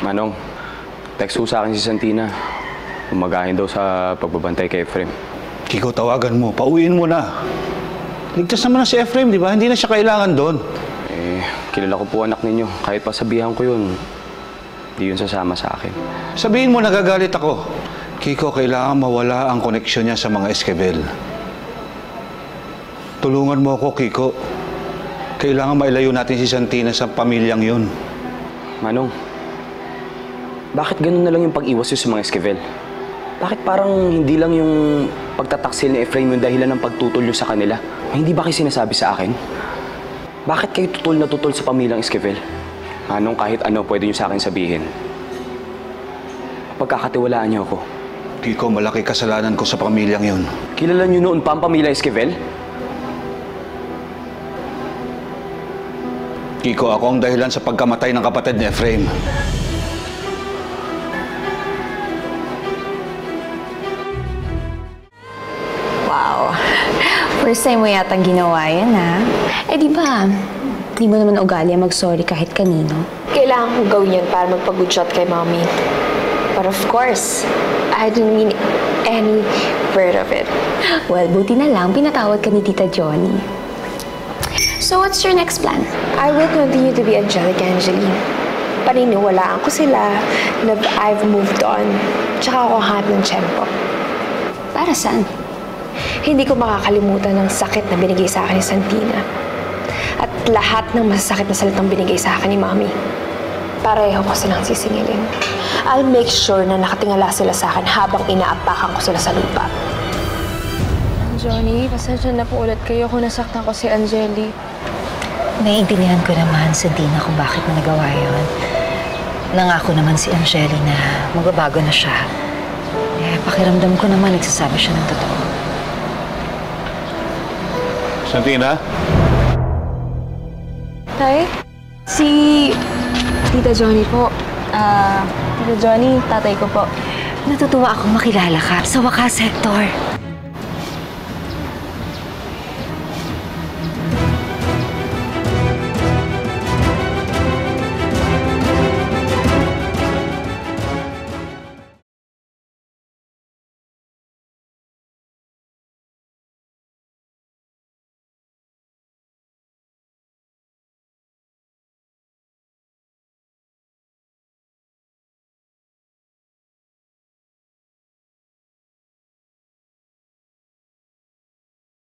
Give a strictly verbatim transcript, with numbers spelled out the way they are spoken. Manong, text ko sa akin si Santina. Umagahin daw sa pagbabantay kay Ephraim. Kiko, tawagan mo. Pauwiin mo na. Ligtas naman na si Ephraim, di ba? Hindi na siya kailangan doon. Eh, kilala ko po anak ninyo. Kahit pasabihan ko yun, hindi yun sasama sa akin. Sabihin mo, nagagalit ako. Kiko, kailangan mawala ang koneksyon niya sa mga Esquivel. Tulungan mo ako, Kiko. Kailangan mailayo natin si Santina sa pamilyang yun. Manong, bakit ganun na lang yung pag-iwas sa mga Esquivel? Bakit parang hindi lang yung pagtataksil ni Ephraim yung dahilan ng pagtutol nyo sa kanila? Ay, hindi ba kayo sinasabi sa akin? Bakit kayo tutol na tutol sa pamilyang Esquivel? Manong, kahit ano pwede nyo sa akin sabihin. Pagkakatiwalaan nyo ako. Kiko, malaki kasalanan ko sa pamilyang yun. Kilala nyo noon pa ang pamilyang Esquivel? Kiko, ako ang dahilan sa pagkamatay ng kapatid ni Ephraim. Wow. First time mo yatang ginawa yan, ha? Eh, di ba? Di mo naman ugali mag-sorry kahit kanino. Kailangan kong gawin yan para magpag-good shot kay Mami. But of course, I don't mean any word of it. Well, buti na lang pinatawad ka ni Tita Johnny. So what's your next plan? I will continue to be angelic, Angeline. Paniniwalaan ko sila na I've moved on. Tsaka ako hanap ng tiyempo. Para saan? Hindi ko makakalimutan ng sakit na binigay sa akin ni Santina. At lahat ng masasakit na salitang binigay sa akin ni Mami. Pareho ko silang sisingilin. I'll make sure na nakatingala sila sa akin habang inaapakan ko sila sa lupa. Johnny, pasensya na po ulit kayo kung nasaktan ko si Angeli. Naiintindihan ko naman sa Dina kung bakit mo nagawa yun. Nangako naman si Angeli na magbabago na siya. Eh, pakiramdam ko naman nagsasabi siya ng totoo. Santina? Tay? Si Tita Johnny po. Ah, uh, Tita Johnny, tatay ko po. Natutuwa akong makilala ka. Sa wakas, Hector.